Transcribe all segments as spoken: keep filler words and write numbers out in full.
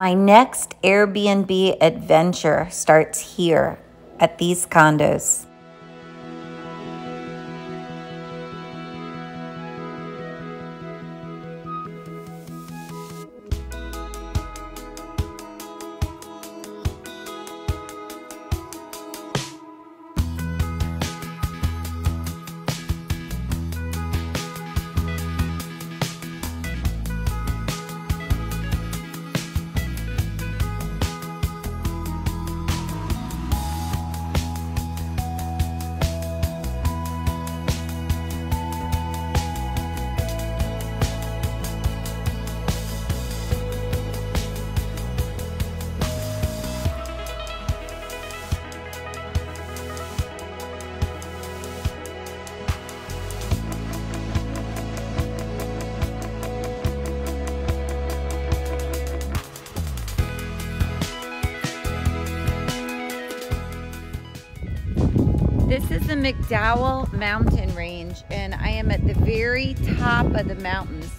My next Airbnb adventure starts here at these condos. This is the McDowell Mountain Range, and I am at the very top of the mountains.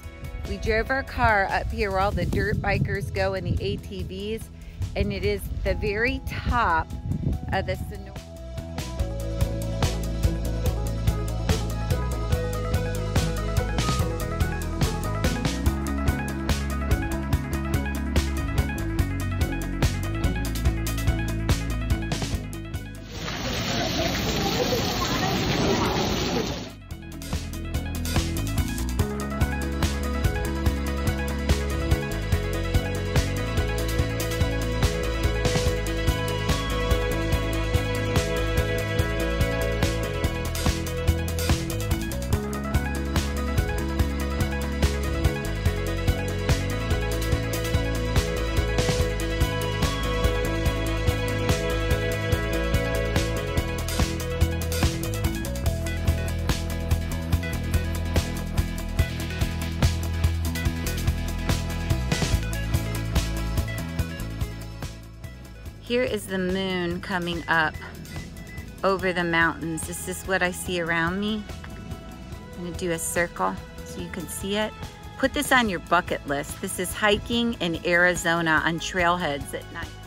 We drove our car up here where all the dirt bikers go and the A T Vs, and it is the very top of the Sonora. Here is the moon coming up over the mountains. This is what I see around me. I'm gonna do a circle so you can see it. Put this on your bucket list. This is hiking in Arizona on trailheads at night.